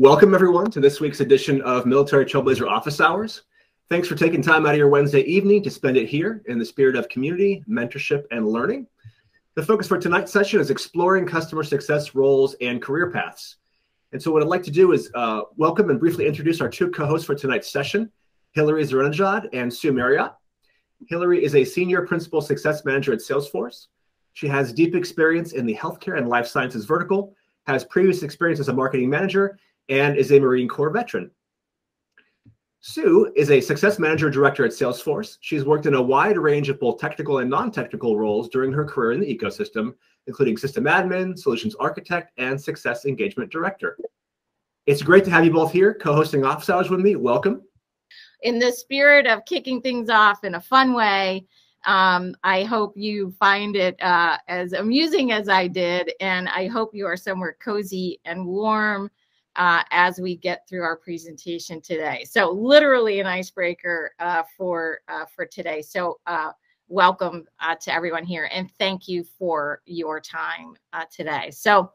Welcome, everyone, to this week's edition of Military Trailblazer Office Hours. Thanks for taking time out of your Wednesday evening to spend it here in the spirit of community, mentorship, and learning. The focus for tonight's session is exploring customer success roles and career paths. And so what I'd like to do is welcome and briefly introduce our two co-hosts for tonight's session, Hillary Zarenejad and Sue Marriott. Hillary is a Senior Principal Success Manager at Salesforce. She has deep experience in the healthcare and life sciences vertical, has previous experience as a marketing manager, and is a Marine Corps veteran. Sue is a Success Manager Director at Salesforce. She's worked in a wide range of both technical and non-technical roles during her career in the ecosystem, including System Admin, Solutions Architect, and Success Engagement Director. It's great to have you both here, co-hosting Office Hours with me. Welcome. In the spirit of kicking things off in a fun way, I hope you find it as amusing as I did, and I hope you are somewhere cozy and warm as we get through our presentation today. So literally an icebreaker for today. So welcome to everyone here, and thank you for your time today. So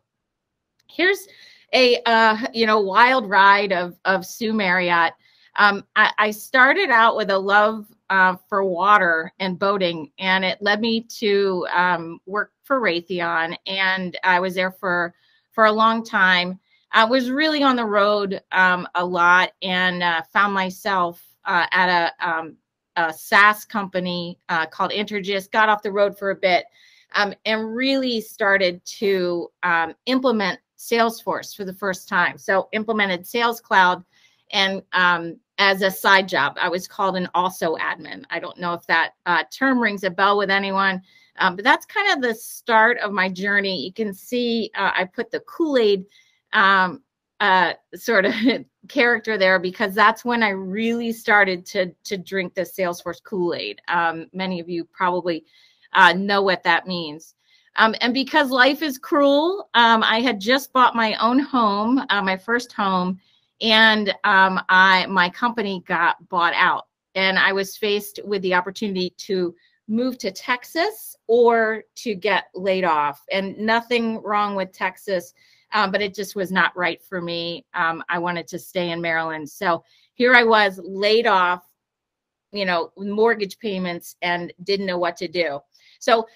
here's a wild ride of Sue Marriott. I started out with a love for water and boating, and it led me to work for Raytheon, and I was there for a long time. I was really on the road a lot, and found myself at a SaaS company called InterGIS, got off the road for a bit, and really started to implement Salesforce for the first time. So implemented Sales Cloud, and as a side job, I was called an also admin. I don't know if that term rings a bell with anyone, but that's kind of the start of my journey. You can see I put the Kool-Aid sort of character there, because that's when I really started to drink the Salesforce Kool-Aid. Many of you probably know what that means. And because life is cruel, I had just bought my own home, my first home, and my company got bought out, and I was faced with the opportunity to move to Texas or to get laid off. And nothing wrong with Texas, but it just was not right for me. I wanted to stay in Maryland. So here I was, laid off, mortgage payments, and didn't know what to do. So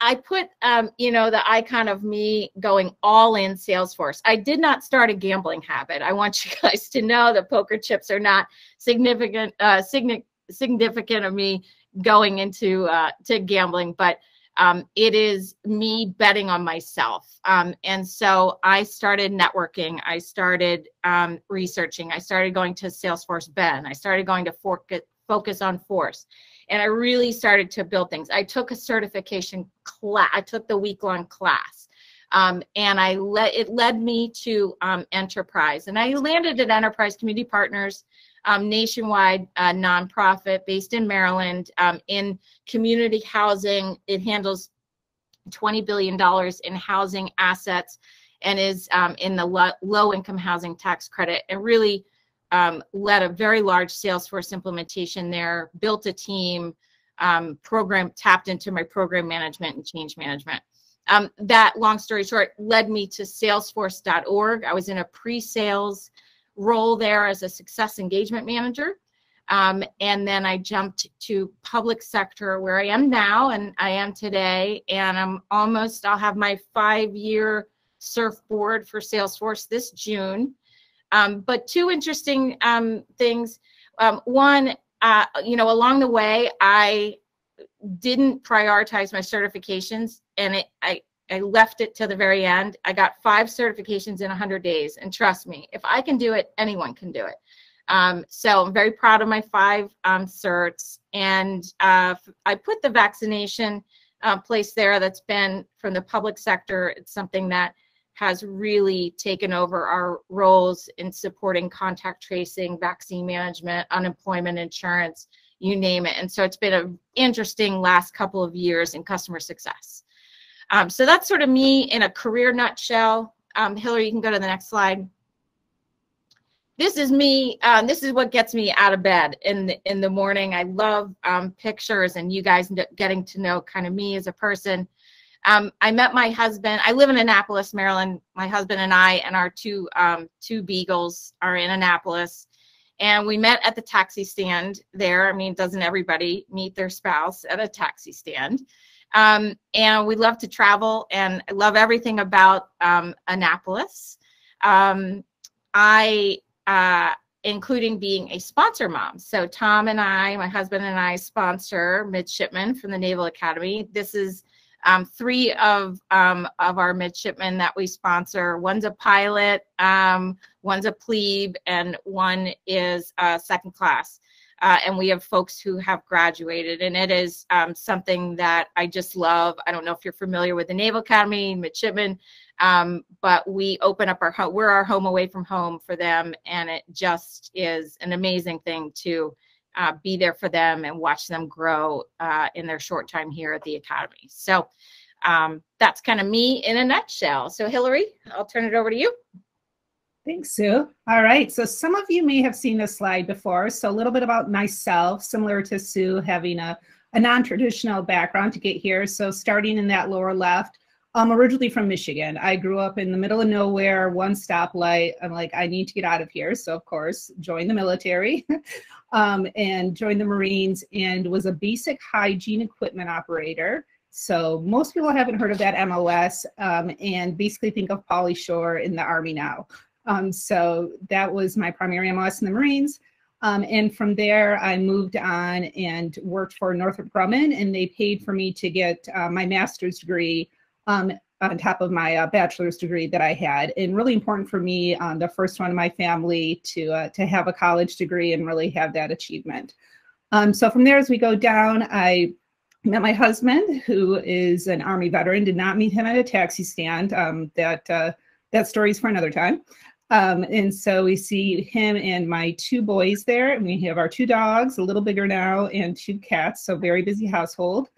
I put, the icon of me going all in Salesforce. I did not start a gambling habit. I want you guys to know that poker chips are not significant of me going into to gambling, but it is me betting on myself. And so I started networking. I started researching. I started going to Salesforce Ben. I started going to Focus on Force. And I really started to build things. I took a certification class. I took the week-long class. And it led me to Enterprise. And I landed at Enterprise Community Partners, nationwide nonprofit based in Maryland, in community housing. It handles $20 billion in housing assets and is in the low-income housing tax credit. And really led a very large Salesforce implementation there, built a team, tapped into my program management and change management. That, long story short, led me to Salesforce.org. I was in a pre-sales role there as a success engagement manager. And then I jumped to public sector, where I am now and I am today. And I'll have my 5-year surfboard for Salesforce this June. But two interesting things. One, along the way, I didn't prioritize my certifications, and I left it till the very end. I got 5 certifications in 100 days. And trust me, if I can do it, anyone can do it. So I'm very proud of my 5 certs. And I put the vaccination place there. That's been from the public sector. It's something that has really taken over our roles in supporting contact tracing, vaccine management, unemployment insurance, you name it. And so it's been an interesting last couple of years in customer success. So that's sort of me in a career nutshell. Hillary, you can go to the next slide. This is me. This is what gets me out of bed in the morning. I love pictures and you guys getting to know kind of me as a person. I met my husband. I live in Annapolis, Maryland. My husband and I and our two beagles are in Annapolis. And we met at the taxi stand there. I mean, doesn't everybody meet their spouse at a taxi stand? And we love to travel, and I love everything about Annapolis, including being a sponsor mom. So Tom and I, my husband and I, sponsor midshipmen from the Naval Academy. This is three of our midshipmen that we sponsor. One's a pilot, one's a plebe, and one is second class. And we have folks who have graduated, and it is something that I just love. I don't know if you're familiar with the Naval Academy, midshipmen, but we open up our home. We're our home away from home for them, and it just is an amazing thing to be there for them and watch them grow in their short time here at the Academy. So that's kind of me in a nutshell. So Hillary, I'll turn it over to you. Thanks, Sue. All right, so some of you may have seen this slide before. So a little bit about myself, similar to Sue, having a non-traditional background to get here. So starting in that lower left, I'm originally from Michigan. I grew up in the middle of nowhere, one stoplight. I'm like, I need to get out of here. So of course, joined the military and joined the Marines, and was a basic hygiene equipment operator. So most people haven't heard of that MOS, and basically think of Pauly Shore in the Army now. So that was my primary MOS in the Marines. And from there, I moved on and worked for Northrop Grumman, and they paid for me to get my master's degree on top of my bachelor's degree that I had. And really important for me, the first one in my family to have a college degree and really have that achievement. So from there, as we go down, I met my husband, who is an Army veteran. Did not meet him at a taxi stand. That story's for another time. And so we see him and my two boys there, and we have our two dogs, a little bigger now, and two cats, so very busy household.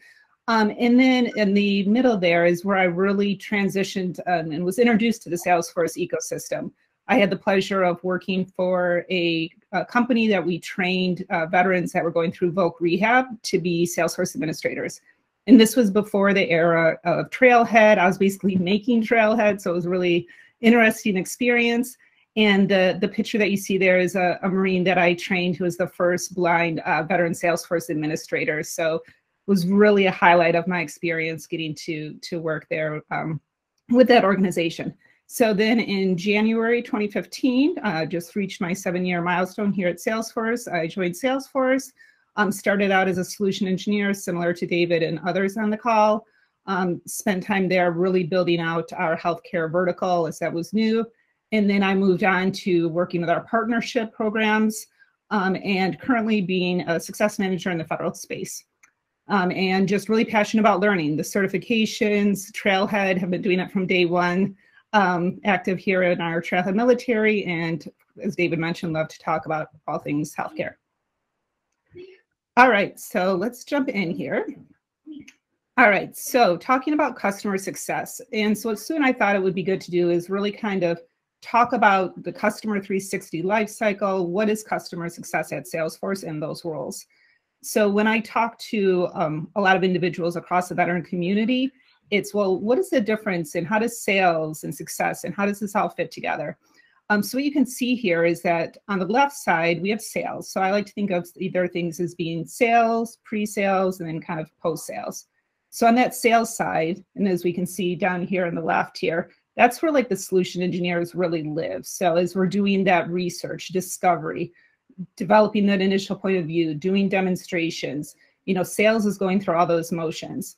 And then in the middle there is where I really transitioned and was introduced to the Salesforce ecosystem. I had the pleasure of working for a company that we trained veterans that were going through Voc rehab to be Salesforce administrators. And this was before the era of Trailhead. I was basically making Trailhead, so it was a really interesting experience. And the picture that you see there is a Marine that I trained who was the first blind veteran Salesforce administrator. So it was really a highlight of my experience getting to work there with that organization. So then in January 2015, just reached my 7-year milestone here at Salesforce. I joined Salesforce. Started out as a solution engineer, similar to David and others on the call. Spent time there really building out our healthcare vertical, as that was new. And then I moved on to working with our partnership programs and currently being a success manager in the federal space. And just really passionate about learning. The certifications, Trailhead, have been doing it from day one. Active here in our Trailhead military. And as David mentioned, love to talk about all things healthcare. All right, so let's jump in here. All right, so talking about customer success. And so what Sue and I thought it would be good to do is really kind of talk about the Customer 360 lifecycle. What is customer success at Salesforce and those roles? So when I talk to a lot of individuals across the veteran community, it's, well, what is the difference and how does sales and success and how does this all fit together? So what you can see here is that on the left side, we have sales. So I like to think of either things as being sales, pre-sales, and then kind of post-sales. So on that sales side, and as we can see down here on the left here, that's where like the solution engineers really live. So as we're doing that research, discovery, developing that initial point of view, doing demonstrations, you know, sales is going through all those motions.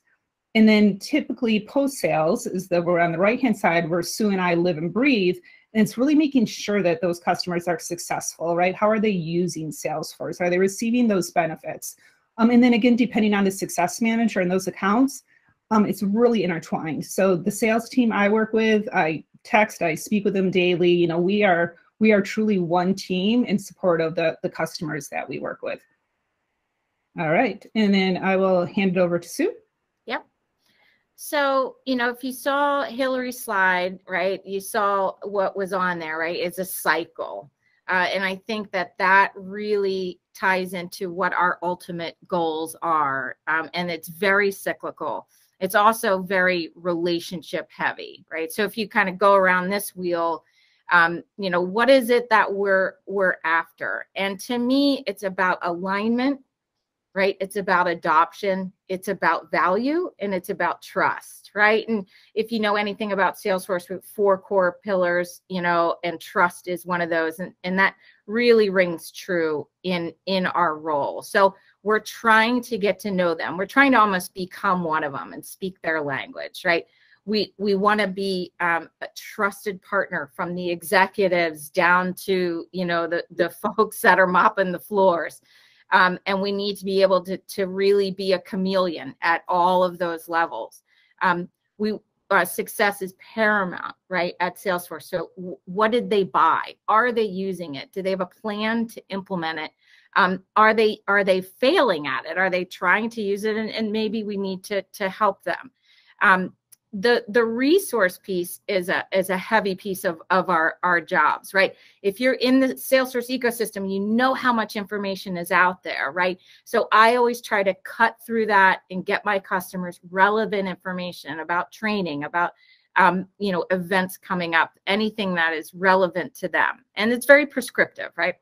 And then typically post-sales is that we're on the right-hand side where Sue and I live and breathe. And it's really making sure that those customers are successful, right? How are they using Salesforce? Are they receiving those benefits? And then again, depending on the success manager and those accounts, it's really intertwined. So the sales team I work with, I text, I speak with them daily. You know, we are truly one team in support of the customers that we work with. All right, and then I will hand it over to Sue. So, you know, if you saw Hillary's slide, right, you saw what was on there, right? It's a cycle. And I think that that really ties into what our ultimate goals are. And it's very cyclical. It's also very relationship heavy, right? So if you kind of go around this wheel, you know, what is it that we're after? And to me, it's about alignment, right? It's about adoption, it's about value, and it's about trust, right? And if you know anything about Salesforce, with 4 core pillars, you know, and trust is one of those, and that really rings true in our role. So we're trying to get to know them. We're trying to almost become one of them and speak their language, right? We want to be a trusted partner from the executives down to, you know, the folks that are mopping the floors. And we need to be able to really be a chameleon at all of those levels. Success is paramount, right, at Salesforce. So what did they buy? Are they using it? Do they have a plan to implement it? Are they failing at it? Are they trying to use it? And maybe we need to help them. The resource piece is a heavy piece of our jobs, right? If you're in the Salesforce ecosystem, you know how much information is out there, right? So I always try to cut through that and get my customers relevant information about training, about you know, events coming up, anything that is relevant to them. And it's very prescriptive, right?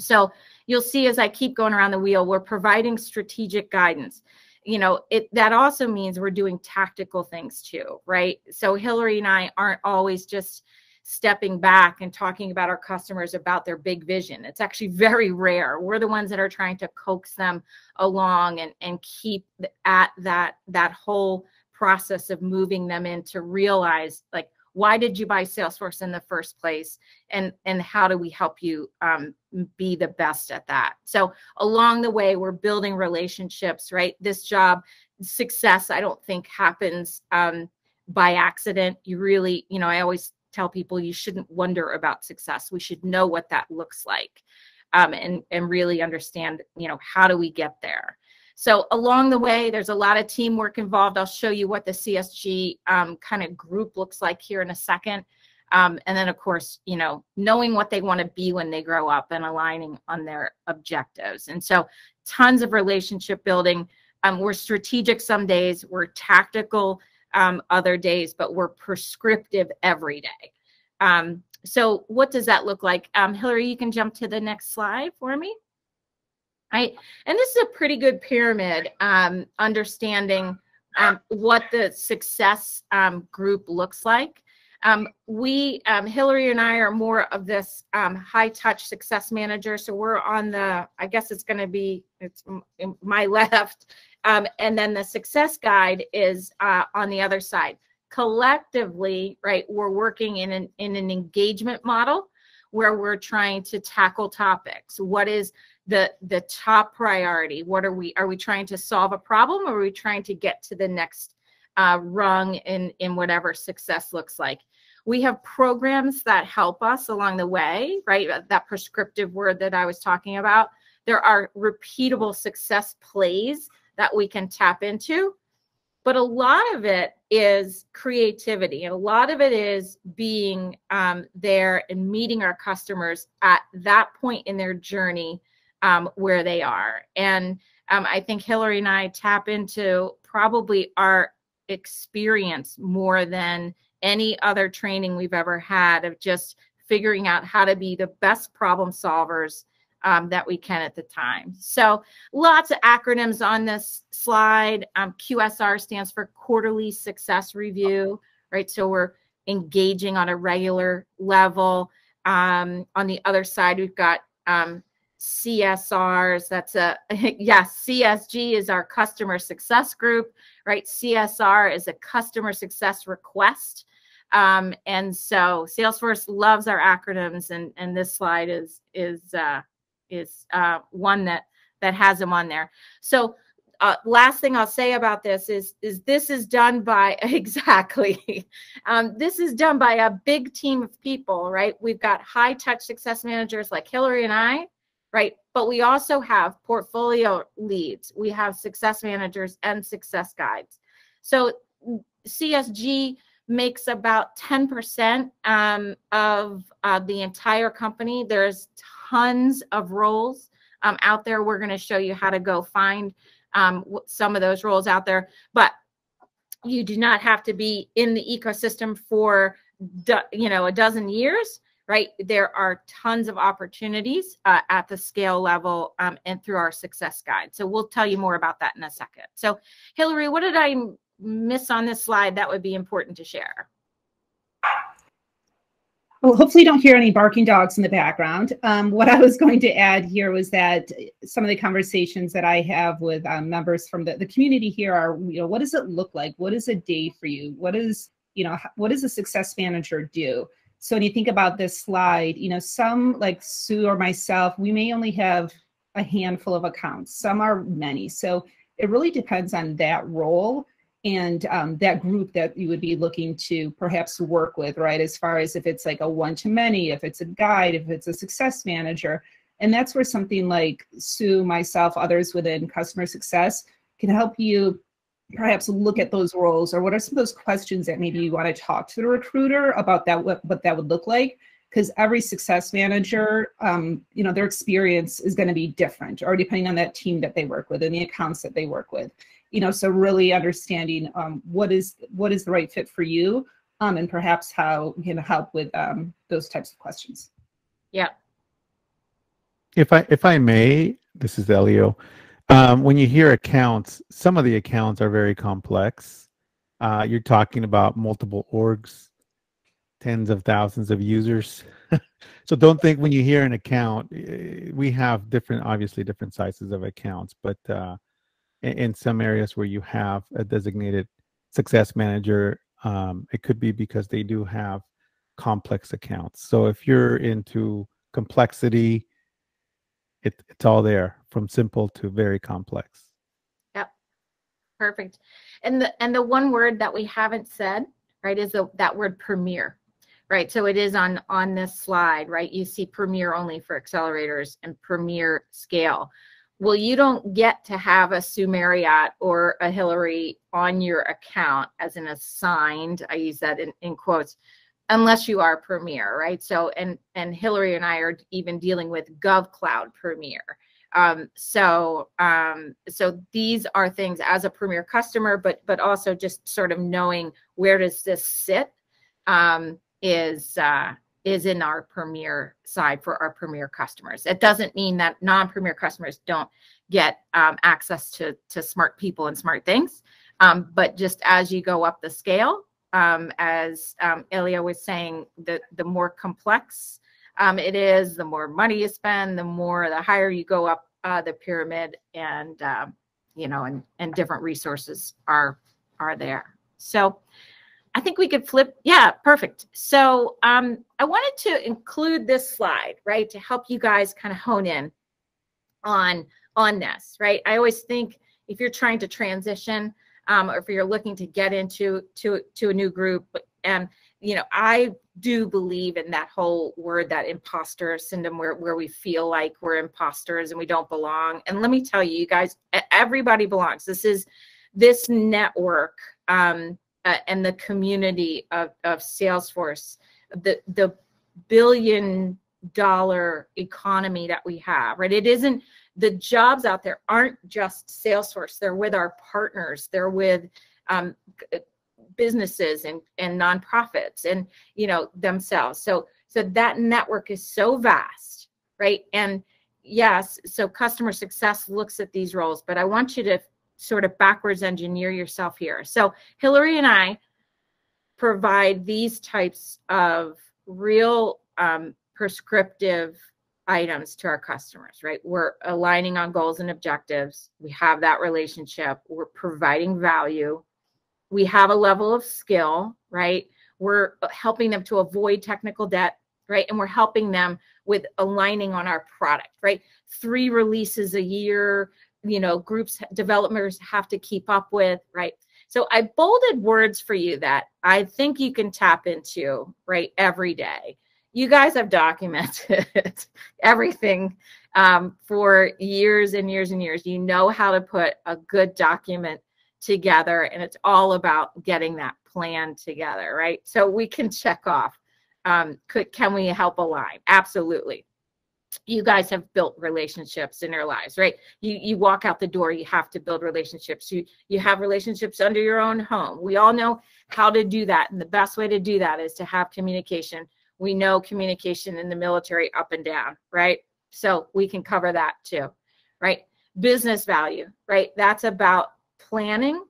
So you'll see as I keep going around the wheel, we're providing strategic guidance. You know, that also means we're doing tactical things too, right? So Hillary and I aren't always just stepping back and talking about our customers about their big vision. It's actually very rare. We're the ones that are trying to coax them along and keep at that whole process of moving them in to realize, like, why did you buy Salesforce in the first place? And how do we help you be the best at that? So along the way, we're building relationships, right? This job, success, I don't think happens by accident. You really, you know, I always tell people you shouldn't wonder about success. We should know what that looks like and really understand, you know, how do we get there? So along the way, there's a lot of teamwork involved. I'll show you what the CSG kind of group looks like here in a second. And then, of course, you know, knowing what they want to be when they grow up and aligning on their objectives. And so tons of relationship building. We're strategic some days, we're tactical other days, but we're prescriptive every day. So what does that look like? Hillary, you can jump to the next slide for me. And this is a pretty good pyramid, understanding what the success group looks like. Hillary and I are more of this high-touch success manager. So we're on the, I guess it's going to be, it's my left. And then the success guide is on the other side. Collectively, right, we're working in an engagement model where we're trying to tackle topics. What is the top priority? What are we trying to solve a problem, or are we trying to get to the next rung in whatever success looks like? We have programs that help us along the way, right? That prescriptive word that I was talking about. There are repeatable success plays that we can tap into, but a lot of it is creativity, and a lot of it is being there and meeting our customers at that point in their journey, where they are. And I think Hillary and I tap into probably our experience more than any other training we've ever had of just figuring out how to be the best problem solvers that we can at the time. So lots of acronyms on this slide. QSR stands for Quarterly Success Review, right? So we're engaging on a regular level. On the other side, we've got CSRs, CSG is our customer success group, right? CSR is a customer success request. And so Salesforce loves our acronyms, and this slide is one that has them on there. So last thing I'll say about this is this is done by exactly this is done by a big team of people, right? We've got high touch success managers like Hillary and I, right? But we also have portfolio leads. We have success managers and success guides. So CSG makes about 10% of the entire company. There's tons of roles out there. We're going to show you how to go find some of those roles out there. But you do not have to be in the ecosystem for, you know, a dozen years, right? There are tons of opportunities at the scale level and through our success guide. So we'll tell you more about that in a second. So Hillary, what did I miss on this slide that would be important to share? Well, hopefully you don't hear any barking dogs in the background. What I was going to add here was that some of the conversations that I have with members from the community here are, you know, what does it look like? What is a day for you? What is, you know, what does a success manager do? So when you think about this slide, you know, some like Sue or myself, we may only have a handful of accounts. Some are many. So it really depends on that role and that group that you would be looking to perhaps work with, right? As far as if it's like a one-to-many, if it's a guide, if it's a success manager. And that's where something like Sue, myself, others within customer success can help you perhaps look at those roles, or what are some of those questions that maybe you want to talk to the recruiter about that, what that would look like. Because every success manager, you know, their experience is going to be different, or depending on that team that they work with and the accounts that they work with. You know, so really understanding what is the right fit for you, and perhaps how we can help with those types of questions. Yeah. If I may, this is Elio. When you hear accounts, some of the accounts are very complex. You're talking about multiple orgs, tens of thousands of users. So don't think when you hear an account, we have different, obviously different sizes of accounts, but in some areas where you have a designated success manager, it could be because they do have complex accounts. So if you're into complexity, it's all there, from simple to very complex. Yep, perfect. And the one word that we haven't said, right, is that word premier, right? So it is on this slide, right? You see premier only for accelerators and premier scale. Well, you don't get to have a Sue Marriott or a Hillary on your account as an assigned, I use that in quotes, unless you are premier, right? So, and Hillary and I are even dealing with GovCloud premier. So these are things as a premier customer, but also just sort of knowing where does this sit is in our premier side for our premier customers. It doesn't mean that non-premier customers don't get access to smart people and smart things, but just as you go up the scale, as Elia was saying, the more complex it is, the more money you spend, the higher you go up the pyramid, and you know, and different resources are there. So I think we could flip. Yeah, perfect. So I wanted to include this slide, right, to help you guys kind of hone in on this, right? I always think if you're trying to transition, or if you're looking to get into to a new group, and you know, I do believe in that whole word, that imposter syndrome, where we feel like we're imposters and we don't belong. And let me tell you, you guys, everybody belongs. This network. And the community of Salesforce, the $1 billion economy that we have, right? It isn't, the jobs out there aren't just Salesforce. They're with our partners. They're with businesses and nonprofits and, you know, themselves. So that network is so vast, right? And yes, so customer success looks at these roles, but I want you to sort of backwards engineer yourself here. So Hillary and I provide these types of real prescriptive items to our customers, right? We're aligning on goals and objectives. We have that relationship. We're providing value. We have a level of skill, right? We're helping them to avoid technical debt, right? And we're helping them with aligning on our product, right? 3 releases a year, you know, groups, developers have to keep up with, right? So I bolded words for you that I think you can tap into, right, every day. You guys have documented everything for years and years and years. You know how to put a good document together, and it's all about getting that plan together, right? So we can check off, can we help align? Absolutely. you guys have built relationships in your lives, right? You walk out the door, you have to build relationships. You have relationships under your own home. We all know how to do that. And the best way to do that is to have communication. We know communication in the military up and down, right? So we can cover that too, right? Business value, right? That's about planning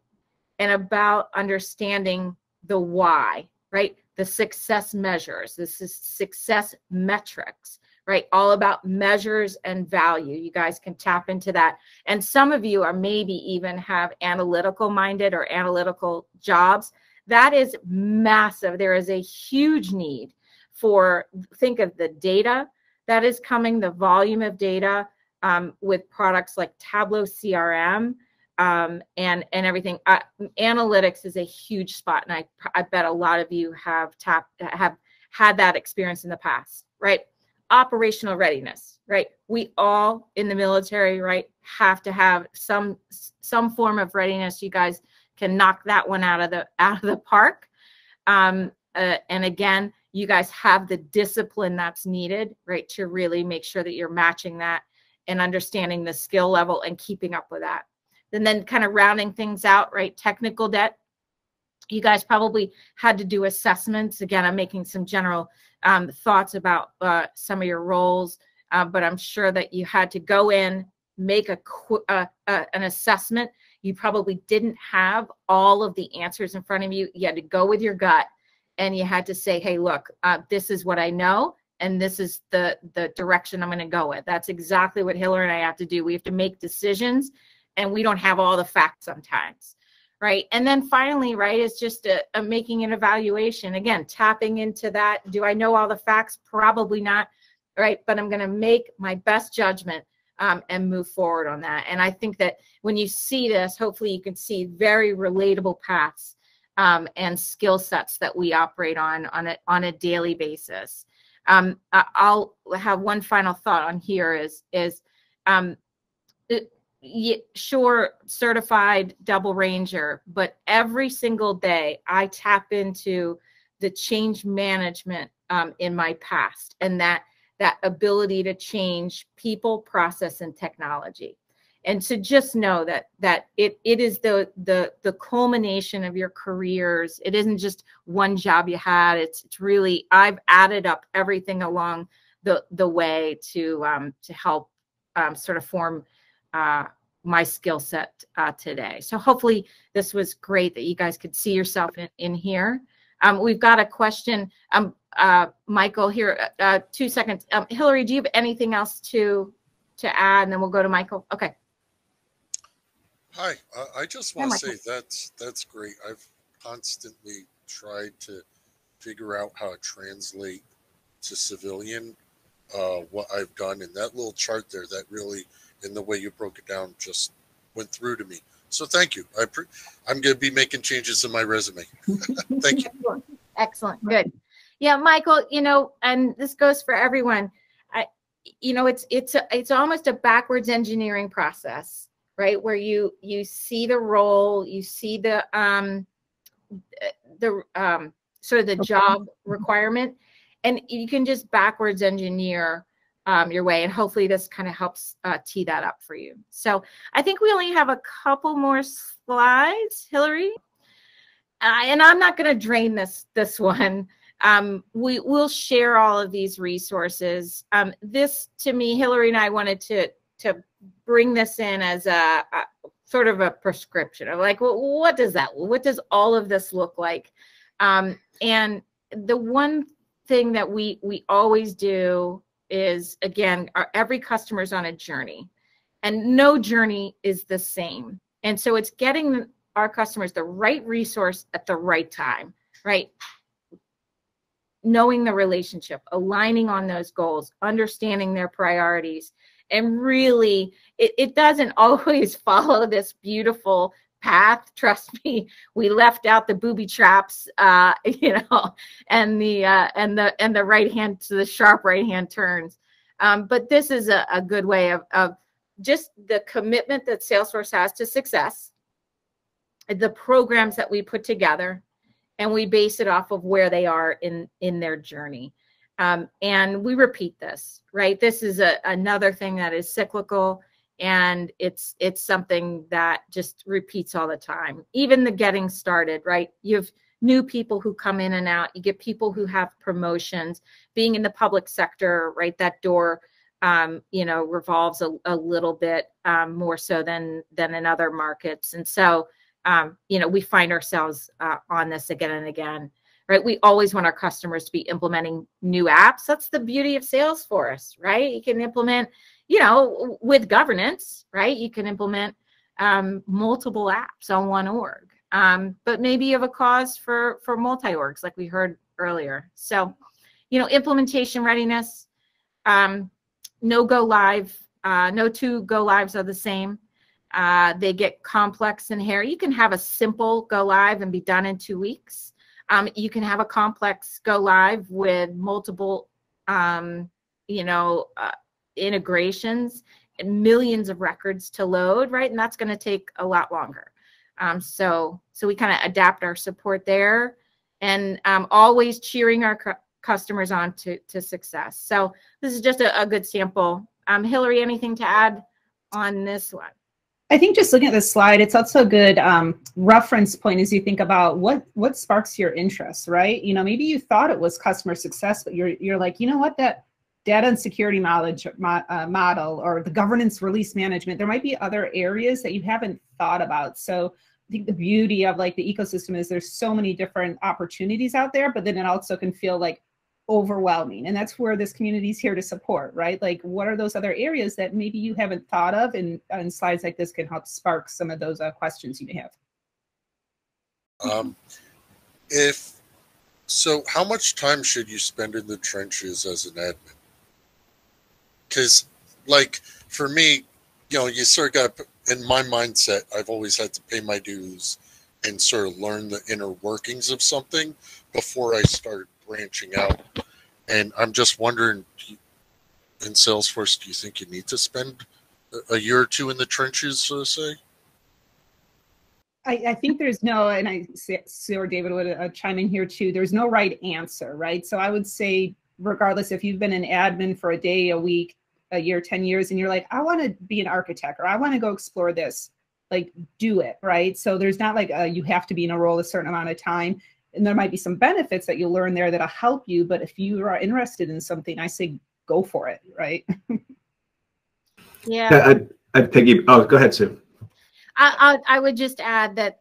and about understanding the why, right? The success measures, this is success metrics, right? All about measures and value. You guys can tap into that. And some of you are maybe even have analytical minded or analytical jobs. That is massive. There is a huge need for, think of the data that is coming, the volume of data with products like Tableau CRM and everything. Analytics is a huge spot. And I bet a lot of you have had that experience in the past, right? Operational readiness, right? We all in the military, right, have to have some form of readiness. You guys can knock that one out of the park. And again, you guys have the discipline that's needed, right, to really make sure that you're matching that and understanding the skill level and keeping up with that. And then kind of rounding things out, right, technical debt. You guys probably had to do assessments. Again, I'm making some general thoughts about some of your roles, but I'm sure that you had to go in, make an assessment. You probably didn't have all of the answers in front of you. You had to go with your gut, and you had to say, hey, look, this is what I know, and this is the direction I'm going to go with. That's exactly what Hillary and I have to do. We have to make decisions, and we don't have all the facts sometimes. Right. And then finally, right, it's just making an evaluation. Again, tapping into that. Do I know all the facts? Probably not. Right. But I'm going to make my best judgment and move forward on that. And I think that when you see this, hopefully you can see very relatable paths and skill sets that we operate on a daily basis. I'll have one final thought on here is sure, certified double ranger, but every single day I tap into the change management in my past and that ability to change people, process, and technology. And so just know that it is the culmination of your careers. It isn't just one job you had. It's really, I've added up everything along the way to help sort of form my skill set today. So hopefully this was great that you guys could see yourself in here. We've got a question, Michael here, 2 seconds. Hillary, do you have anything else to add? And then we'll go to Michael. Okay. Hi, I just want to say that's great. I've constantly tried to figure out how to translate to civilian what I've done. And that little chart there, that really, and the way you broke it down just went through to me. So thank you. I'm going to be making changes in my resume. Thank you. Excellent. Good. Yeah, Michael, and this goes for everyone. It's almost a backwards engineering process, right? Where you see the role, you see the sort of the job requirement, and you can just backwards engineer your way, and hopefully this kind of helps tee that up for you. So I think we only have a couple more slides, Hillary, and I'm not going to drain this one. We will share all of these resources. This, to me, Hillary and I wanted to bring this in as a sort of a prescription of like, well, what does all of this look like? And the one thing that we always do is, again, every customer is on a journey, and no journey is the same. And so it's getting our customers the right resource at the right time, right? Knowing the relationship, aligning on those goals, understanding their priorities, and really, it doesn't always follow this beautiful path. Trust me, we left out the booby traps, and the right hand to the sharp right hand turns. But this is a good way of just the commitment that Salesforce has to success, the programs that we put together, and we base it off of where they are in their journey. And we repeat this, right? This is another thing that is cyclical, and it's something that just repeats all the time. Even the getting started, right? You have new people who come in and out. You get people who have promotions. Being in the public sector, right? That door, revolves a little bit more so than in other markets. And so, we find ourselves on this again and again. Right? We always want our customers to be implementing new apps. That's the beauty of Salesforce, right? You can implement, with governance, right? You can implement multiple apps on one org, but maybe you have a cause for multi-orgs, like we heard earlier. So, implementation readiness, no go live, no two go lives are the same. They get complex in here. You can have a simple go live and be done in 2 weeks. You can have a complex go live with multiple, integrations and millions of records to load, right? And that's going to take a lot longer. So we kind of adapt our support there, and always cheering our customers on to success. So this is just a good sample. Hillary, anything to add on this one? I think just looking at this slide, it's also a good reference point as you think about what sparks your interest, right? Maybe you thought it was customer success, but you're like, that data and security model or the governance release management, there might be other areas that you haven't thought about. So I think the beauty of the ecosystem is there's so many different opportunities out there, but then it also can feel overwhelming. And that's where this community is here to support, right? What are those other areas that maybe you haven't thought of? And slides like this can help spark some of those questions you may have. How much time should you spend in the trenches as an admin? Because for me, you sort of got, in my mindset, I've always had to pay my dues and sort of learn the inner workings of something before I start branching out. And I'm just wondering, in Salesforce, do you think you need to spend a year or two in the trenches, so to say? I think there's no, and I Sue or David would chime in here too, there's no right answer, right? So I would say, regardless, if you've been an admin for a day, a week, a year, 10 years, and you're like, I want to be an architect, or I want to go explore this, do it, right? So there's not you have to be in a role a certain amount of time. And there might be some benefits that you'll learn there that'll help you. But if you are interested in something, I say go for it, right? Yeah. I'd piggy. Oh, go ahead, Sue. I would just add that,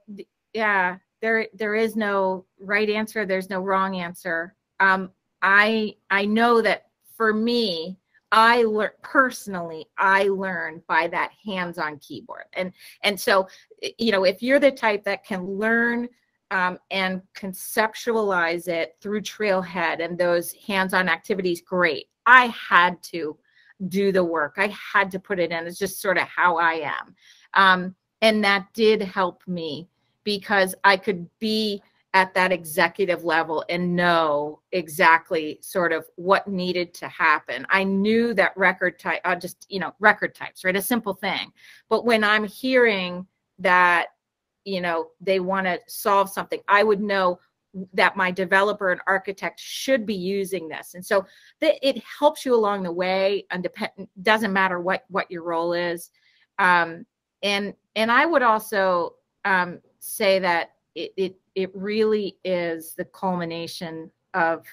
yeah, there is no right answer. There's no wrong answer. I know that for me, I personally learn by that hands-on keyboard, and so if you're the type that can learn. And conceptualize it through Trailhead and those hands-on activities, great. I had to do the work. I had to put it in. It's just sort of how I am. And that did help me because I could be at that executive level and know exactly sort of what needed to happen. I knew that record type, record types, right? A simple thing. But when I'm hearing that, they want to solve something, I would know that my developer and architect should be using this. And so it helps you along the way, independent, doesn't matter what your role is. And I would also say that it really is the culmination of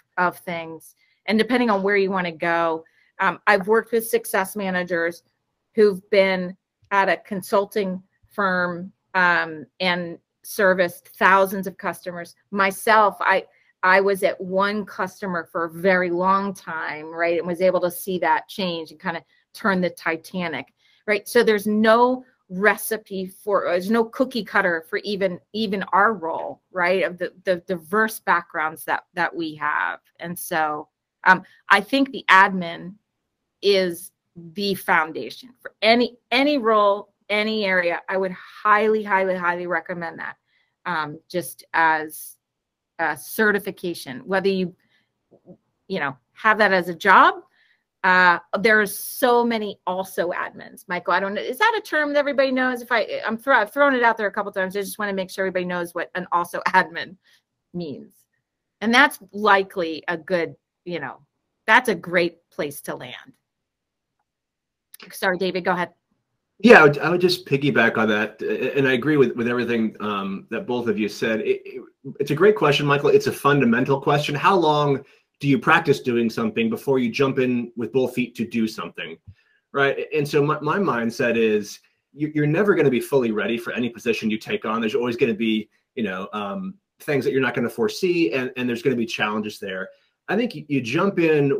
things. And depending on where you want to go, I've worked with success managers who've been at a consulting firm and serviced thousands of customers. Myself, I was at one customer for a very long time, right? And was able to see that change and kind of turn the Titanic, right? So there's no recipe there's no cookie cutter for even our role, right? Of the diverse backgrounds that we have. And so I think the admin is the foundation for any role, any area. I would highly, highly, highly recommend that just as a certification, whether you have that as a job. There are so many also admins. Michael, I don't know. Is that a term that everybody knows? If I've thrown it out there a couple of times. I just want to make sure everybody knows what an also admin means. And that's likely a good, that's a great place to land. Sorry, David, go ahead. Yeah, I would just piggyback on that. And I agree with everything that both of you said. It's a great question, Michael. It's a fundamental question. How long do you practice doing something before you jump in with both feet to do something, right? And so my mindset is you're never going to be fully ready for any position you take on. There's always going to be, things that you're not going to foresee, and there's going to be challenges there. I think you jump in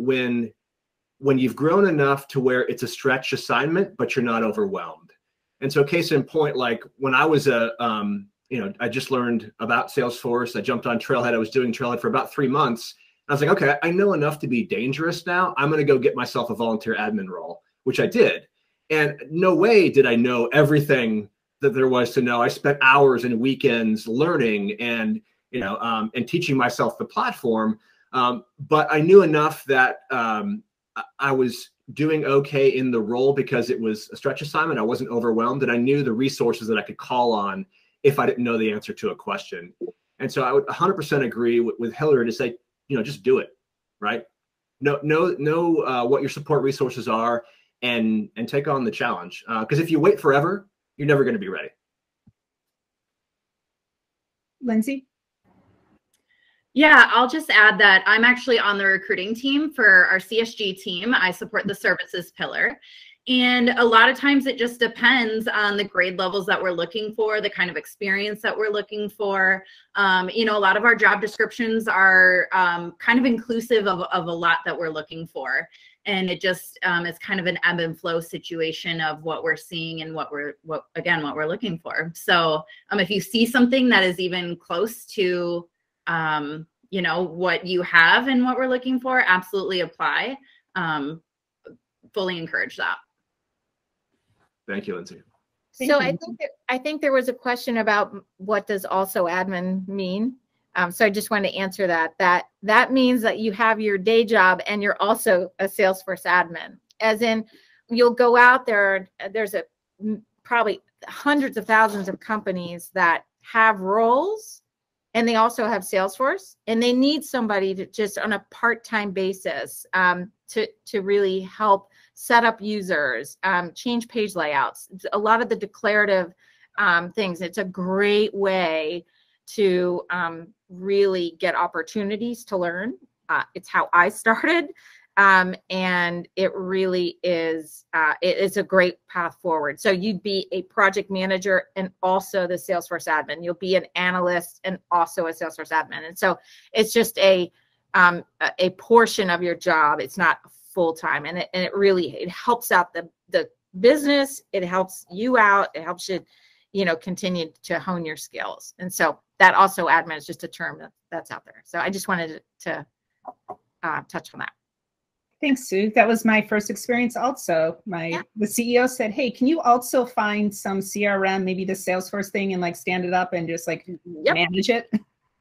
when you've grown enough to where it's a stretch assignment, but you're not overwhelmed. And so case in point, like when I was I just learned about Salesforce. I jumped on Trailhead. I was doing Trailhead for about 3 months. I was like, okay, I know enough to be dangerous now. I'm going to go get myself a volunteer admin role, which I did. And no way did I know everything that there was to know. I spent hours and weekends learning and teaching myself the platform. But I knew enough that, I was doing okay in the role because it was a stretch assignment. I wasn't overwhelmed, and I knew the resources that I could call on if I didn't know the answer to a question. And so I would 100% agree with Hillary to say, just do it, right? Know what your support resources are and take on the challenge. Because if you wait forever, you're never going to be ready. Lindsay? Yeah, I'll just add that I'm actually on the recruiting team for our CSG team. I support the services pillar. And a lot of times it just depends on the grade levels that we're looking for, the kind of experience that we're looking for. A lot of our job descriptions are kind of inclusive of a lot that we're looking for. And it just is kind of an ebb and flow situation of what we're seeing and what we're looking for. So if you see something that is even close to what you have and what we're looking for, absolutely apply. Fully encourage that. Thank you, Lindsay. So I think there was a question about what does also admin mean. So I just wanted to answer that. That means that you have your day job and you're also a Salesforce admin. As in, you'll go out there. There's probably hundreds of thousands of companies that have roles. And they also have Salesforce, and they need somebody to just on a part-time basis to really help set up users, change page layouts, a lot of the declarative things. It's a great way to really get opportunities to learn. It's how I started, and it really is it's a great path forward. So you'd be a project manager and also the Salesforce admin. You'll be an analyst and also a Salesforce admin. And so it's just a portion of your job. It's not full time, and it really helps out the business. It helps you out. It helps you, continue to hone your skills. And so that also admin is just a term that's out there. So I just wanted to touch on that. Thanks, Sue. That was my first experience also. The CEO said, hey, can you also find some CRM, maybe the Salesforce thing, and stand it up and just manage it?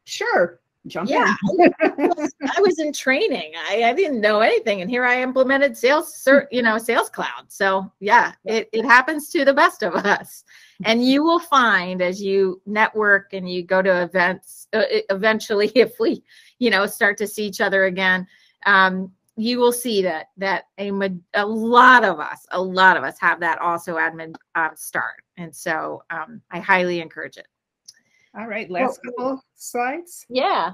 Sure. Jump in. I was in training. I didn't know anything. And here I implemented Sales Cloud. So yeah, it happens to the best of us. And you will find as you network and you go to events, eventually, if we, start to see each other again, you will see that a lot of us have that also admin start. And so I highly encourage it. All right, last couple slides. Yeah.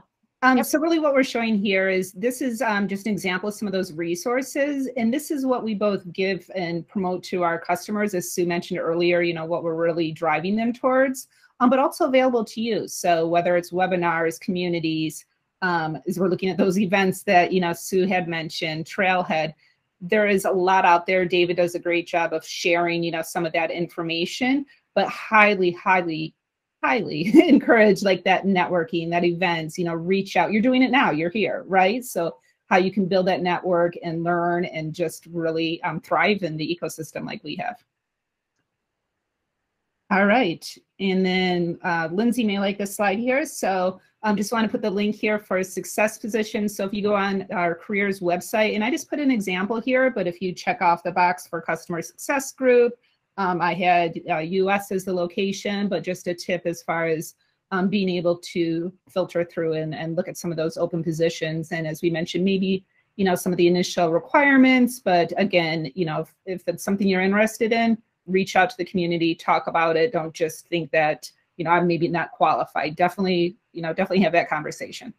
So really what we're showing here is this is just an example of some of those resources. And this is what we both give and promote to our customers, as Sue mentioned earlier, what we're really driving them towards, but also available to you. So whether it's webinars, communities, as we're looking at those events that Sue had mentioned, Trailhead, there is a lot out there. David does a great job of sharing some of that information, but highly, highly, highly encourage that networking, that events, reach out. You're doing it now. You're here, right? So how you can build that network and learn and just really thrive in the ecosystem like we have. All right. And then Lindsay may like this slide here. So I just want to put the link here for success positions. So if you go on our careers website, and I just put an example here, but if you check off the box for Customer Success Group, I had US as the location, but just a tip as far as being able to filter through and look at some of those open positions. And as we mentioned, maybe you know, some of the initial requirements. But again, you know, if it's something you're interested in, reach out to the community, talk about it. Don't just think that, you know, I'm maybe not qualified. Definitely, you know, definitely have that conversation.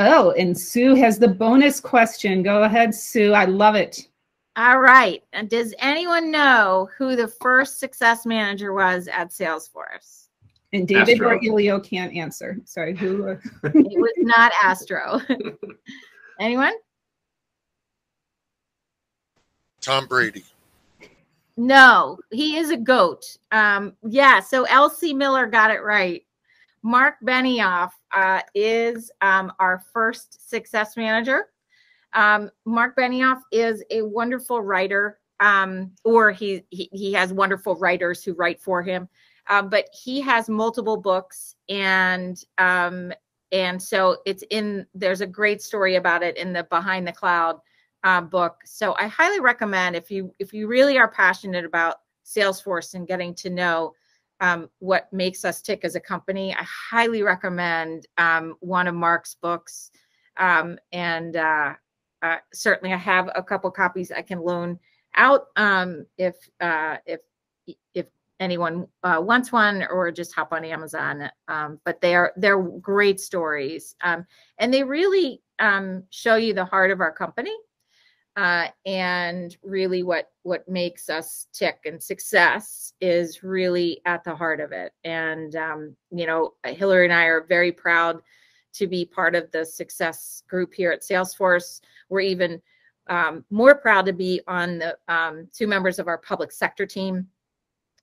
Oh, and Sue has the bonus question. Go ahead, Sue. I love it. All right. And does anyone know who the first success manager was at Salesforce? And David Astro. Or Elio can't answer. Sorry, who? It was not Astro. Anyone? Tom Brady. No, he is a goat. Yeah, so Elsie Miller got it right. Marc Benioff is our first success manager. Marc Benioff is a wonderful writer, or he has wonderful writers who write for him. But he has multiple books, and so it's in. There's a great story about it in the Behind the Cloud book. So I highly recommend if you really are passionate about Salesforce and getting to know what makes us tick as a company. I highly recommend one of Marc's books, and certainly I have a couple copies I can loan out if anyone wants one, or just hop on Amazon. But they're great stories, and they really show you the heart of our company and really what makes us tick. And success is really at the heart of it. And you know, Hillary and I are very proud to be part of the success group here at Salesforce. We're even more proud to be on the two members of our public sector team.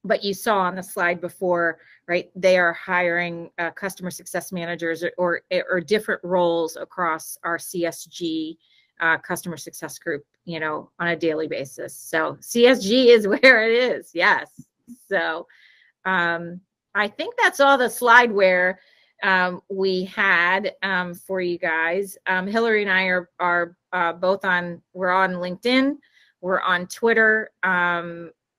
But you saw on the slide before, right? They are hiring customer success managers or different roles across our CSG customer success group, you know, on a daily basis. So CSG is where it is. Yes. So I think that's all the slide where we had for you guys. Hillary and I are both on. We're on LinkedIn. We're on Twitter.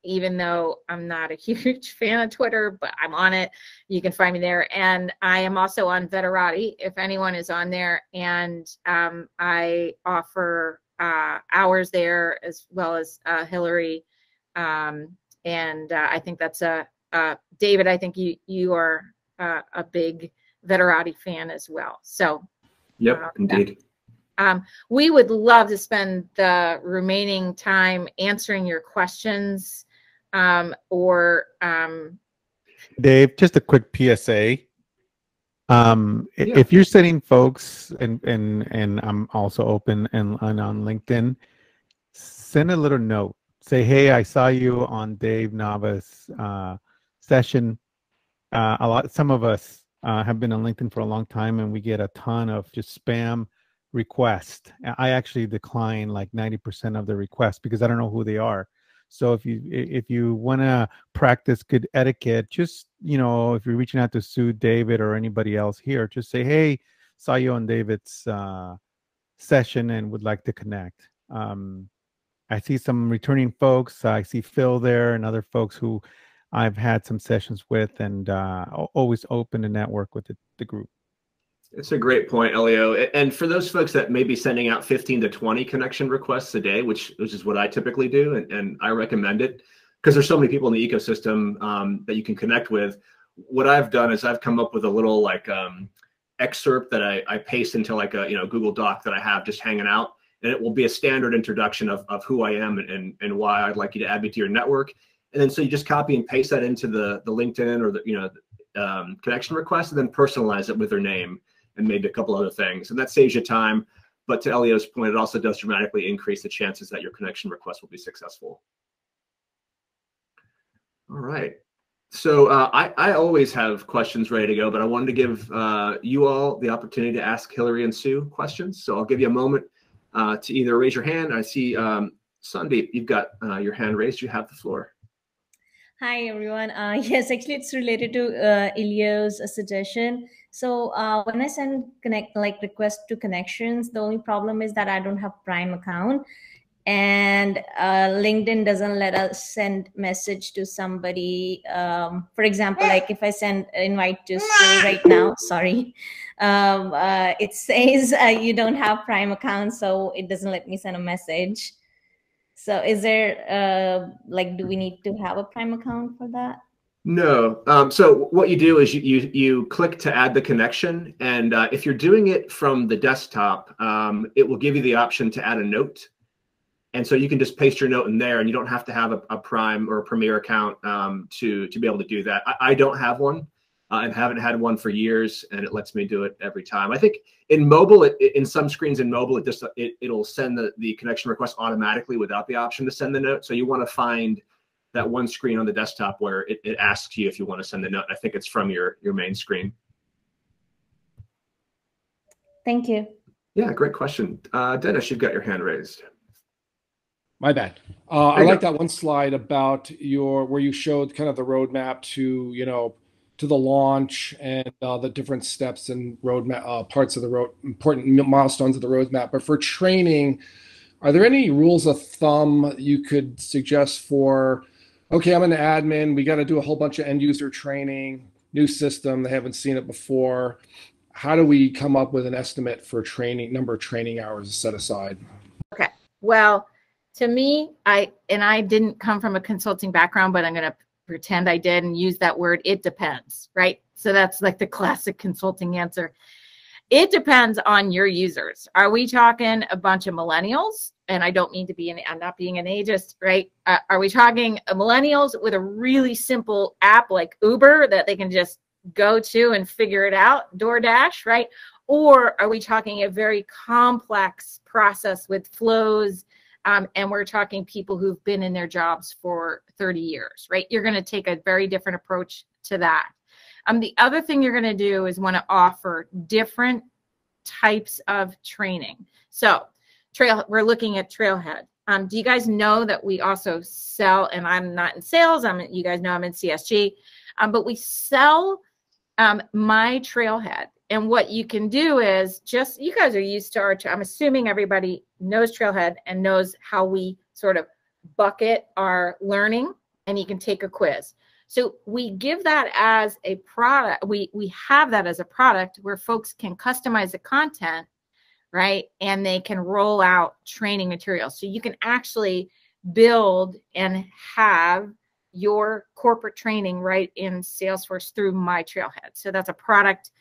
Even though I'm not a huge fan of Twitter, but I'm on it. You can find me there. And I am also on Veterati, if anyone is on there. And I offer hours there as well as Hillary. And I think that's David, I think you are a big Veterati fan as well. So. Yep, indeed. We would love to spend the remaining time answering your questions. Dave, just a quick PSA. If you're sending folks, and I'm also open and on LinkedIn, send a little note. Say, hey, I saw you on Dave Nava's session. Some of us have been on LinkedIn for a long time, and we get a ton of just spam requests. I actually decline like 90% of the requests because I don't know who they are. So if you want to practice good etiquette, just, you know, if you're reaching out to Sue, David, or anybody else here, just say, hey, saw you on David's session and would like to connect. I see some returning folks. I see Phil there and other folks who I've had some sessions with, and always open to network with the group. It's a great point, Elio. And for those folks that may be sending out 15 to 20 connection requests a day, which is what I typically do, and I recommend it because there's so many people in the ecosystem that you can connect with. What I've done is I've come up with a little like excerpt that I paste into like a, you know, Google Doc that I have just hanging out, and it will be a standard introduction of who I am and why I'd like you to add me to your network. And then so you just copy and paste that into the LinkedIn or the, you know, connection request, and then personalize it with their name and maybe a couple other things. And that saves you time. But to Elio's point, it also does dramatically increase the chances that your connection request will be successful. All right. So I always have questions ready to go, but I wanted to give you all the opportunity to ask Hillary and Sue questions. So I'll give you a moment to either raise your hand. I see Sandeep, you've got your hand raised. You have the floor. Hi, everyone. Yes, actually, it's related to Elio's suggestion. So when I send request to connections, the only problem is that I don't have Prime account. And LinkedIn doesn't let us send message to somebody. For example, like if I send an invite to Sue right now, sorry, it says you don't have Prime account, so it doesn't let me send a message. So is there like, do we need to have a Prime account for that? No. So what you do is you click to add the connection. And if you're doing it from the desktop, it will give you the option to add a note. And so you can just paste your note in there, and you don't have to have a Prime or a Premier account to be able to do that. I don't have one and haven't had one for years, and it lets me do it every time. I think in mobile, in some screens in mobile, it'll send the connection request automatically without the option to send the note. So you want to find that one screen on the desktop where it asks you if you want to send the note. I think it's from your main screen. Thank you. Yeah, great question. Dennis, you've got your hand raised. My bad. I like that one slide about where you showed kind of the roadmap to the launch and the different steps and roadmap parts of the road, important milestones of the roadmap. But for training, are there any rules of thumb you could suggest for? Okay, I'm an admin. We got to do a whole bunch of end user training, new system. They haven't seen it before. How do we come up with an estimate for training, number of training hours set aside? Okay. Well. To me, I didn't come from a consulting background, but I'm going to pretend I did and use that word, it depends, right? So that's like the classic consulting answer. It depends on your users. Are we talking a bunch of millennials? And I don't mean to be, I'm not being an ageist, right? Are we talking millennials with a really simple app like Uber that they can just go to and figure it out, DoorDash, right? Or are we talking a very complex process with flows? And we're talking people who've been in their jobs for 30 years, right? You're going to take a very different approach to that. The other thing you're going to do is want to offer different types of training. So we're looking at Trailhead. Do you guys know that we also sell, and I'm not in sales, you guys know I'm in CSG, but we sell my Trailhead. And what you can do is just, you guys are used to our, I'm assuming everybody knows Trailhead and knows how we sort of bucket our learning, and you can take a quiz. So we give that as a product. We have that as a product where folks can customize the content, right? And they can roll out training materials. So you can actually build and have your corporate training right in Salesforce through my Trailhead. So that's a product.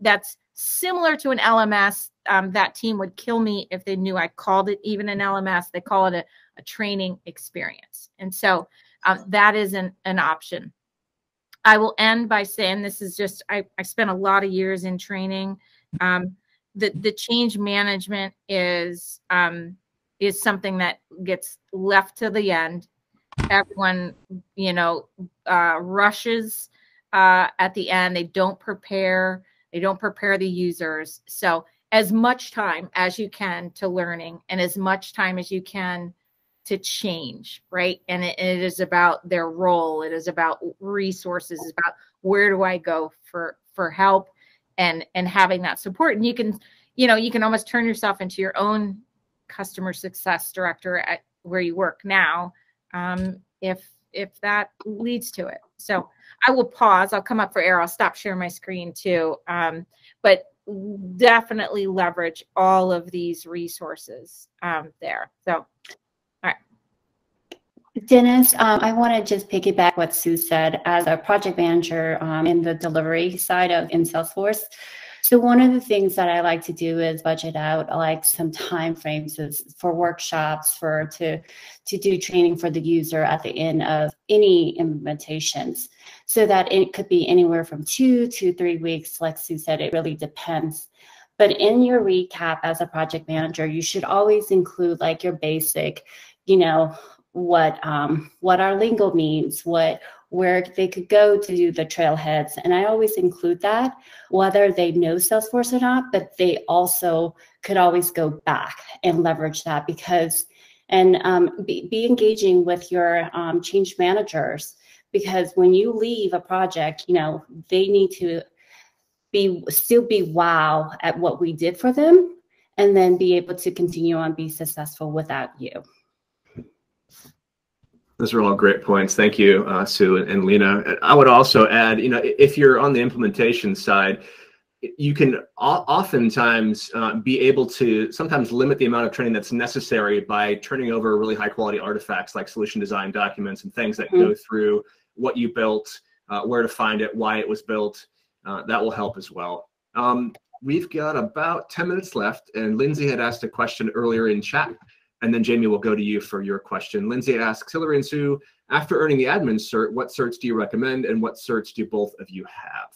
That's similar to an LMS. That team would kill me if they knew I called it even an LMS. They call it a training experience. And so that is an option. I will end by saying this is just, I spent a lot of years in training. The change management is something that gets left to the end. Everyone, rushes at the end. They don't prepare. They don't prepare the users. So as much time as you can to learning and as much time as you can to change, right? And it is about their role. It is about resources. It's about where do I go for help and having that support. And you can almost turn yourself into your own customer success director at where you work now if that leads to it. So I will pause. I'll come up for air. I'll stop sharing my screen too. But definitely leverage all of these resources there. So, all right. Dennis, I want to just piggyback what Sue said as a project manager in the delivery side in Salesforce. So one of the things that I like to do is budget out like some time frames for workshops, to do training for the user at the end of any implementations, so that it could be anywhere from 2 to 3 weeks. Like Sue said, it really depends. But in your recap as a project manager, you should always include like your basic, what our lingo means, where they could go to do the trailheads. And I always include that, whether they know Salesforce or not, but they also could always go back and leverage that be engaging with your change managers, because when you leave a project, they need to still be wow at what we did for them. and then be able to continue on, be successful without you. Those are all great points. Thank you, Sue and Lena. I would also add, you know, if you're on the implementation side, you can oftentimes be able to sometimes limit the amount of training that's necessary by turning over really high quality artifacts like solution design documents and things that go through what you built, where to find it, why it was built. That will help as well. We've got about 10 minutes left, and Lindsay had asked a question earlier in chat. And then Jamie will go to you for your question. Lindsay asks, Hillary and Sue, after earning the admin cert, what certs do you recommend and what certs do both of you have?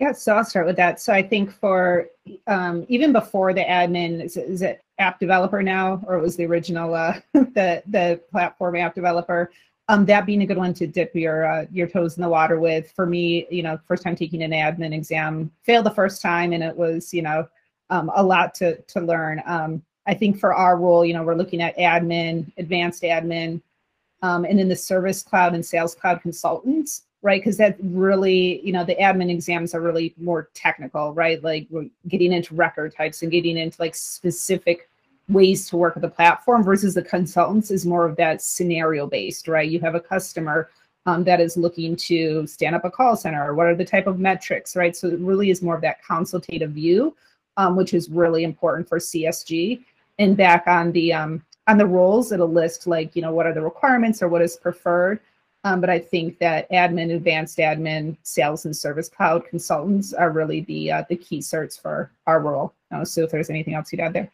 Yeah, so I'll start with that. So I think for even before the admin, is it app developer now, or it was the original, the platform app developer, that being a good one to dip your toes in the water with. For me, you know, first time taking an admin exam, failed the first time, and it was, you know, a lot to learn. I think for our role, you know, we're looking at admin, advanced admin, and then the service cloud and sales cloud consultants, right? Because that really, you know, the admin exams are really more technical, right? Like we're getting into record types and getting into like specific ways to work with the platform, versus the consultants is more of that scenario based, right? You have a customer that is looking to stand up a call center, or what are the type of metrics, right? So it really is more of that consultative view, which is really important for CSG. And back on the roles, it'll list like, you know, what are the requirements or what is preferred. But I think that admin, advanced admin, sales and service cloud consultants are really the key certs for our role. So if there's anything else you'd add there.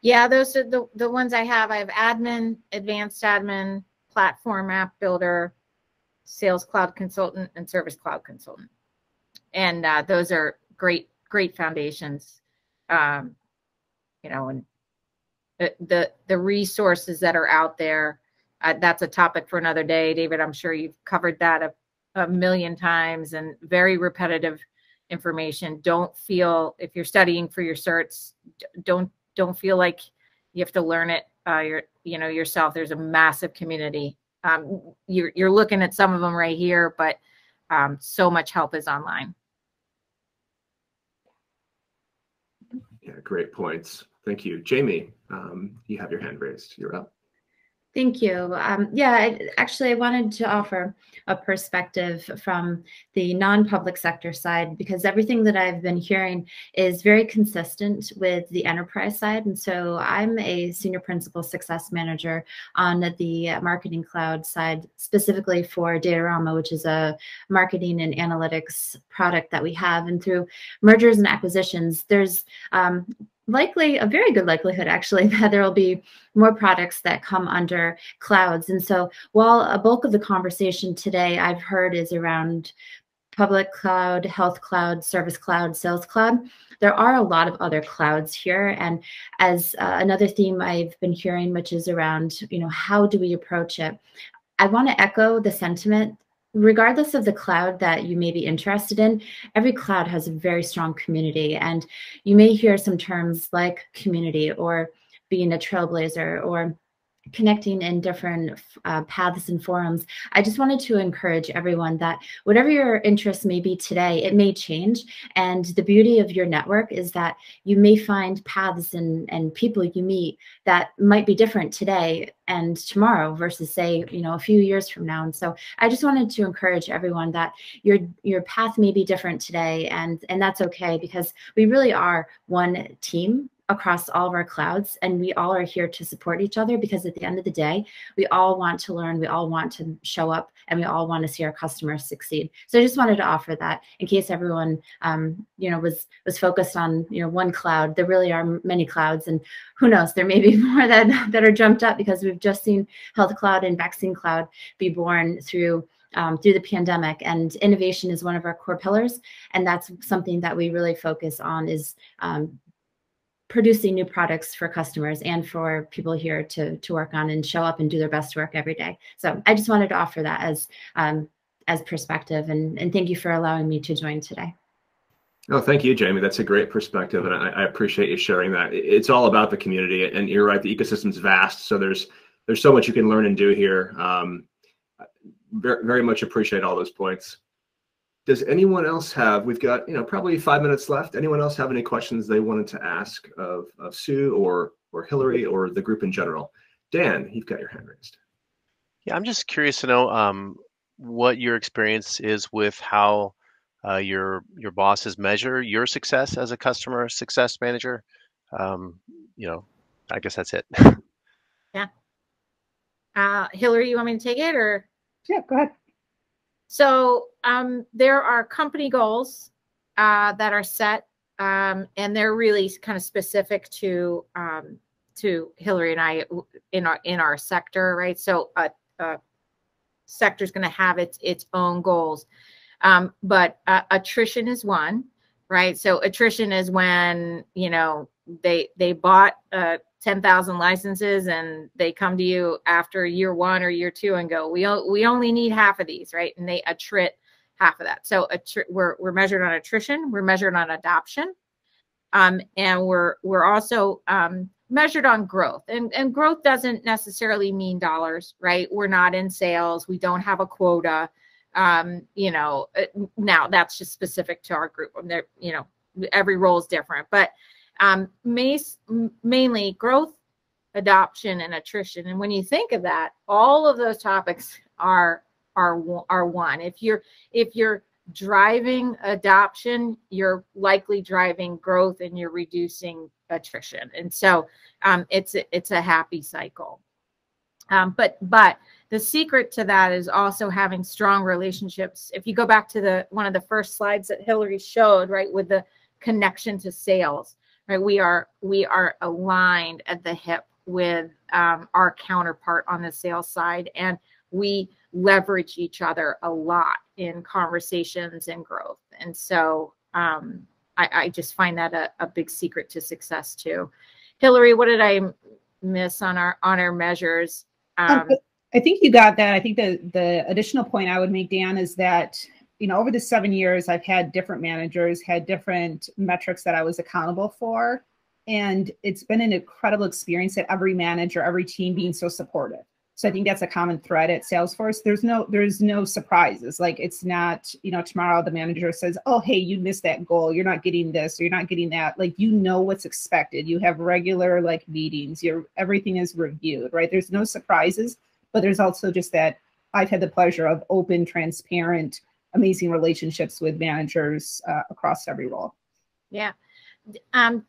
Yeah, those are the ones I have. I have admin, advanced admin, platform app builder, sales cloud consultant, and service cloud consultant. And those are great foundations. You know, and the resources that are out there, that's a topic for another day. David, I'm sure you've covered that a million times, and very repetitive information. Don't feel, if you're studying for your certs, don't feel like you have to learn it yourself. There's a massive community. You're looking at some of them right here, but so much help is online. Yeah, great points. Thank you. Jamie, you have your hand raised. You're up. Thank you. Yeah, I wanted to offer a perspective from the non-public sector side, because everything that I've been hearing is very consistent with the enterprise side. And so I'm a senior principal success manager on the marketing cloud side, specifically for Datorama, which is a marketing and analytics product that we have. And through mergers and acquisitions, there's likely a very good likelihood, actually, that there will be more products that come under clouds. And so while a bulk of the conversation today I've heard is around public cloud, health cloud, service cloud, sales cloud, there are a lot of other clouds here. And as another theme I've been hearing, which is around, you know, how do we approach it? I want to echo the sentiment. Regardless of the cloud that you may be interested in, every cloud has a very strong community. And you may hear some terms like community, or being a trailblazer, or connecting in different paths and forums. I just wanted to encourage everyone that whatever your interest may be today, it may change. And the beauty of your network is that you may find paths and people you meet that might be different today and tomorrow versus, say, you know, a few years from now. And so I just wanted to encourage everyone that your path may be different today, and that's okay, because we really are one team across all of our clouds, and we all are here to support each other, because at the end of the day, we all want to learn, we all want to show up, and we all want to see our customers succeed. So I just wanted to offer that in case everyone, you know, was focused on, you know, one cloud. There really are many clouds, and who knows, there may be more that are jumped up, because we've just seen Health Cloud and Vaccine Cloud be born through the pandemic. And innovation is one of our core pillars, and that's something that we really focus on, is producing new products for customers and for people here to work on and show up and do their best work every day. So I just wanted to offer that as perspective, and thank you for allowing me to join today. Oh, thank you, Jamie. That's a great perspective, and I appreciate you sharing that. It's all about the community, and you're right, the ecosystem's vast, so there's so much you can learn and do here. Very, very much appreciate all those points. Does anyone else have, we've got, probably 5 minutes left. Anyone else have any questions they wanted to ask of Sue or Hillary or the group in general? Dan, you've got your hand raised. Yeah, I'm just curious to know what your experience is with how your bosses measure your success as a customer success manager. I guess that's it. Yeah. Hillary, you want me to take it or? Yeah, go ahead. So there are company goals that are set, and they're really kind of specific to Hillary and I in our sector, right? So a sector is going to have its own goals, but attrition is one, right? So attrition is when they bought 10,000 licenses and they come to you after year one or year two and go, we only need half of these, right? And they attrit half of that. So we're measured on attrition, we're measured on adoption, and we're also measured on growth. And growth doesn't necessarily mean dollars, right? We're not in sales, we don't have a quota. Now that's just specific to our group. And every role is different, but mainly growth, adoption, and attrition. And when you think of that, all of those topics are one. If you're driving adoption, you're likely driving growth and you're reducing attrition. And so it's a happy cycle. But the secret to that is also having strong relationships. If you go back to one of the first slides that Hillary showed, right, with the connection to sales. Right, we are aligned at the hip with our counterpart on the sales side, and we leverage each other a lot in conversations and growth. And so I just find that a big secret to success too. Hillary, what did I miss on our measures? I think you got that. I think the additional point I would make, Dan, is that over the 7 years, I've had different managers, had different metrics that I was accountable for. And it's been an incredible experience at every manager, every team being so supportive. So I think that's a common thread at Salesforce. There's no surprises. Like, it's not, tomorrow the manager says, oh, hey, you missed that goal. You're not getting this, or you're not getting that. Like, what's expected. You have regular meetings. Everything is reviewed, right? There's no surprises, but there's also just that I've had the pleasure of open, transparent, amazing relationships with managers across every role. Yeah.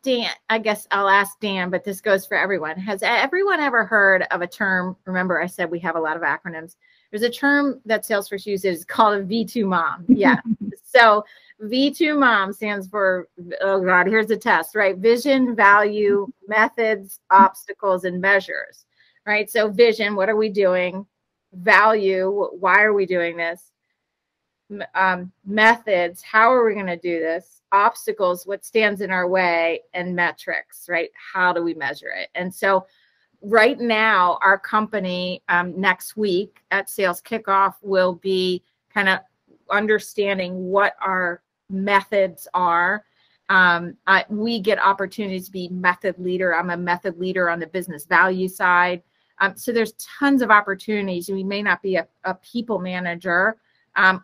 Dan, I guess I'll ask Dan, but this goes for everyone. Has everyone ever heard of a term? Remember, I said we have a lot of acronyms. There's a term that Salesforce uses called a V2MOM. Yeah. So V2MOM stands for, oh God, here's the test, right? Vision, value, methods, obstacles, and measures, right? So vision, what are we doing? Value, why are we doing this? Methods, how are we going to do this? Obstacles, what stands in our way? And metrics, right? How do we measure it? And so right now, our company next week at sales kickoff will be kind of understanding what our methods are. We get opportunities to be method leader. I'm a method leader on the business value side. So there's tons of opportunities. We may not be a people manager,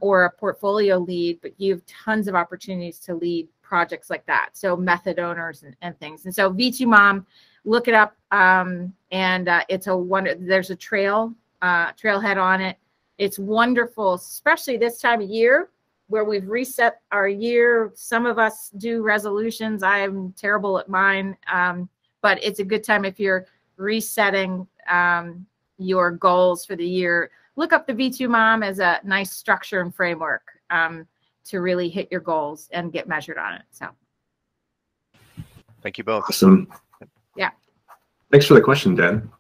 or a portfolio lead, but you have tons of opportunities to lead projects like that. So method owners and things. And so V2MOM, look it up. And it's a wonder. There's a trailhead on it. It's wonderful, especially this time of year where we've reset our year. Some of us do resolutions. I am terrible at mine, but it's a good time if you're resetting your goals for the year. Look up the V2MOM as a nice structure and framework to really hit your goals and get measured on it. So, thank you both. Awesome. Yeah. Thanks for the question, Dan.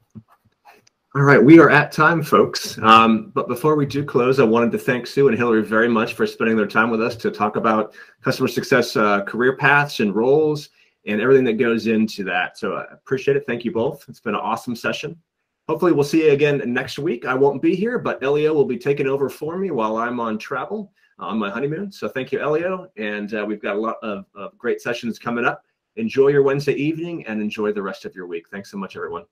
All right, we are at time, folks. But before we do close, I wanted to thank Sue and Hillary very much for spending their time with us to talk about customer success career paths and roles and everything that goes into that. So I appreciate it. Thank you both. It's been an awesome session. Hopefully we'll see you again next week. I won't be here, but Elio will be taking over for me while I'm on travel on my honeymoon. So thank you, Elio. And we've got a lot of great sessions coming up. Enjoy your Wednesday evening and enjoy the rest of your week. Thanks so much, everyone.